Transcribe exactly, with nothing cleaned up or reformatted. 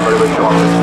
All very strong.